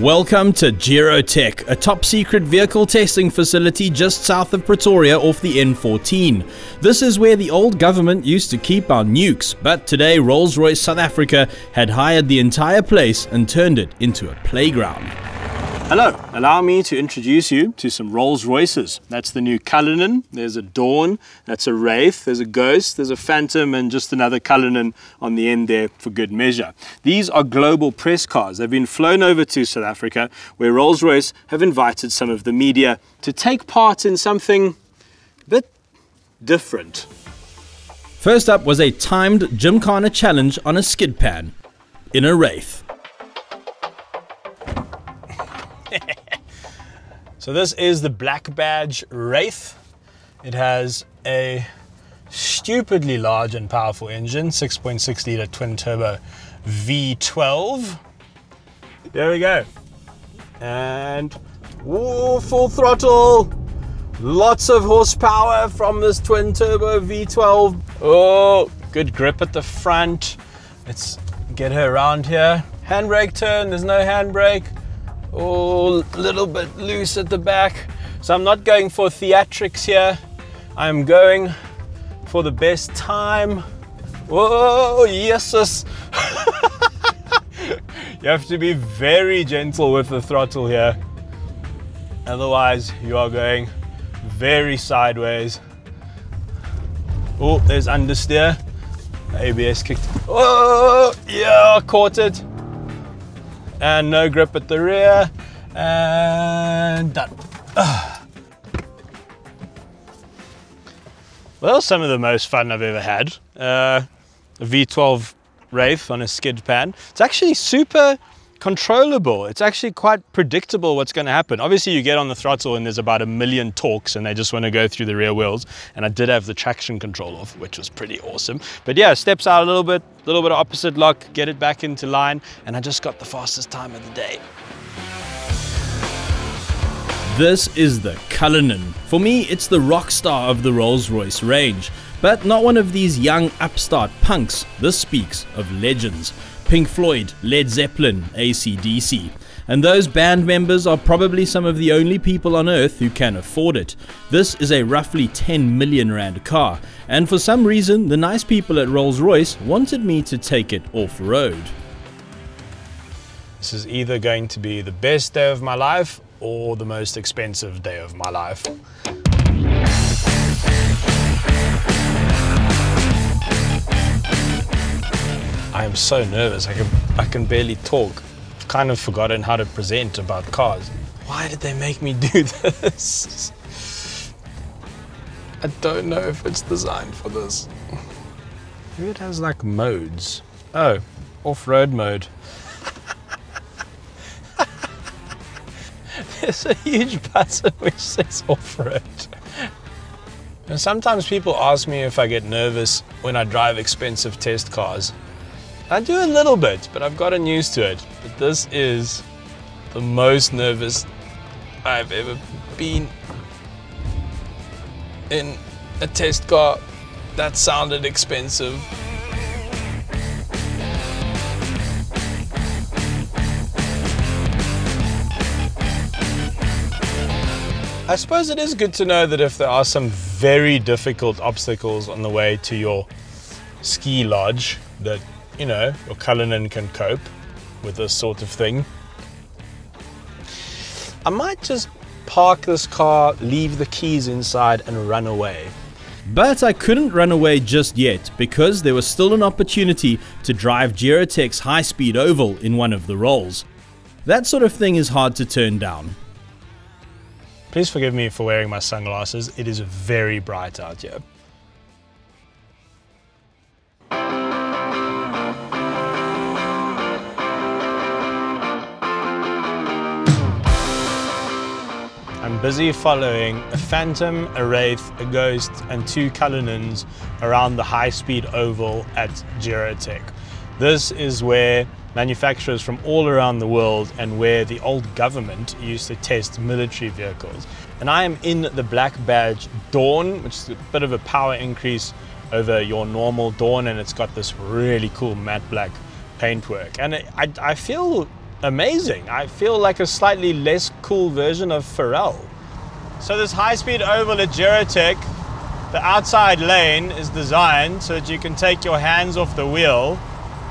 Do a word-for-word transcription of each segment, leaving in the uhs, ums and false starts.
Welcome to Gerotek, a top-secret vehicle testing facility just south of Pretoria off the N fourteen. This is where the old government used to keep our nukes, but today Rolls-Royce South Africa had hired the entire place and turned it into a playground. Hello, allow me to introduce you to some Rolls-Royces. That's the new Cullinan, there's a Dawn, that's a Wraith, there's a Ghost, there's a Phantom, and just another Cullinan on the end there for good measure. These are global press cars. They've been flown over to South Africa, where Rolls-Royce have invited some of the media to take part in something a bit different. First up was a timed Gymkhana challenge on a skid pan in a Wraith. So this is the Black Badge Wraith. It has a stupidly large and powerful engine, six point six litre twin turbo V twelve. There we go. And whoa, full throttle. Lots of horsepower from this twin turbo V twelve. Oh, good grip at the front. Let's get her around here. Handbrake turn, there's no handbrake. Oh, a little bit loose at the back. So I'm not going for theatrics here. I'm going for the best time. Whoa, yesus. You have to be very gentle with the throttle here. Otherwise, you are going very sideways. Oh, there's understeer. A B S kicked. Oh, yeah, caught it. And no grip at the rear, and done. Ugh. Well, some of the most fun I've ever had. Uh, a V twelve Wraith on a skid pan. It's actually super controllable. It's actually quite predictable what's going to happen. Obviously you get on the throttle and there's about a million torques and they just want to go through the rear wheels, and I did have the traction control off, which was pretty awesome. But yeah, steps out a little bit, a little bit of opposite lock, get it back into line, and I just got the fastest time of the day. This is the Cullinan. For me, it's the rock star of the Rolls-Royce range, but not one of these young upstart punks. This speaks of legends. Pink Floyd, Led Zeppelin, A C D C. And those band members are probably some of the only people on earth who can afford it. This is a roughly ten million rand car, and for some reason the nice people at Rolls-Royce wanted me to take it off-road. This is either going to be the best day of my life or the most expensive day of my life. I am so nervous, I can, I can barely talk. I've kind of forgotten how to present about cars. Why did they make me do this? I don't know if it's designed for this. Maybe it has like modes. Oh, off-road mode. There's a huge button which says off-road. And sometimes people ask me if I get nervous when I drive expensive test cars. I do a little bit, but I've gotten used to it. But this is the most nervous I've ever been in a test car. That sounded expensive. I suppose it is good to know that if there are some very difficult obstacles on the way to your ski lodge, that you know, your Cullinan can cope with this sort of thing. I might just park this car, leave the keys inside and run away. But I couldn't run away just yet, because there was still an opportunity to drive Gerotek's high-speed oval in one of the Rolls. That sort of thing is hard to turn down. Please forgive me for wearing my sunglasses. It is very bright out here. I'm busy following a Phantom, a Wraith, a Ghost and two Cullinans around the high-speed oval at Gerotek. This is where manufacturers from all around the world and where the old government used to test military vehicles. And I am in the Black Badge Dawn, which is a bit of a power increase over your normal Dawn, and it's got this really cool matte black paintwork. And it, I, I feel amazing. I feel like a slightly less cool version of Pharrell. So this high-speed oval at Gerotek, the outside lane is designed so that you can take your hands off the wheel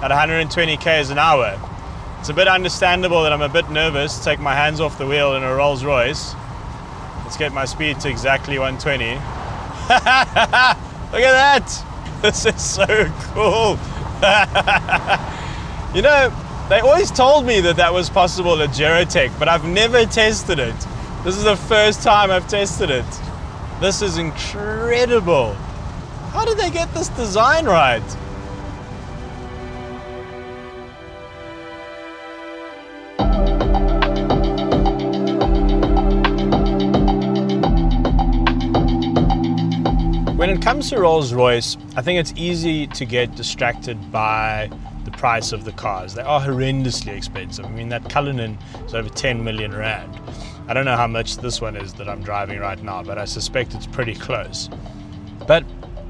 at one hundred twenty k's an hour. It's a bit understandable that I'm a bit nervous to take my hands off the wheel in a Rolls-Royce. Let's get my speed to exactly one twenty. Look at that! This is so cool! You know, they always told me that that was possible at Gerotek, but I've never tested it. This is the first time I've tested it. This is incredible! How did they get this design right? When it comes to Rolls-Royce, I think it's easy to get distracted by the price of the cars. They are horrendously expensive. I mean, that Cullinan is over ten million rand. I don't know how much this one is that I'm driving right now, but I suspect it's pretty close. But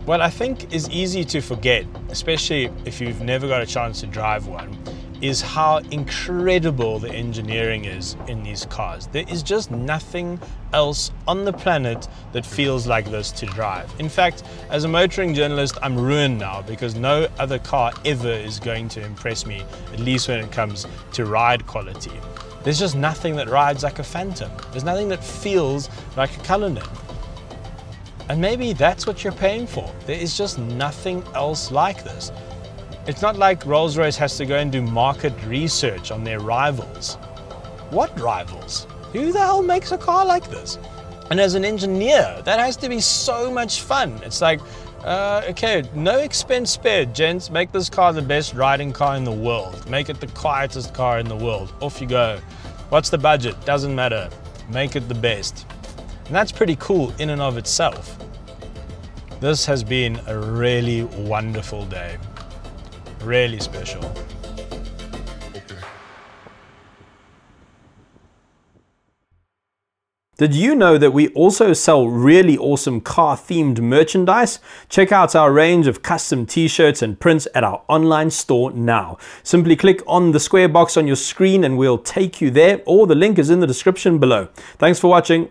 what I think is easy to forget, especially if you've never got a chance to drive one, is how incredible the engineering is in these cars. There is just nothing else on the planet that feels like this to drive. In fact, as a motoring journalist, I'm ruined now because no other car ever is going to impress me, at least when it comes to ride quality. There's just nothing that rides like a Phantom. There's nothing that feels like a Cullinan. And maybe that's what you're paying for. There is just nothing else like this. It's not like Rolls-Royce has to go and do market research on their rivals. What rivals? Who the hell makes a car like this? And as an engineer, that has to be so much fun. It's like, uh, okay, no expense spared, gents. Make this car the best riding car in the world. Make it the quietest car in the world. Off you go. What's the budget? Doesn't matter. Make it the best. And that's pretty cool in and of itself. This has been a really wonderful day. Really special. Did you know that we also sell really awesome car-themed merchandise? Check out our range of custom t-shirts and prints at our online store now. Simply click on the square box on your screen and we'll take you there, or the link is in the description below. Thanks for watching.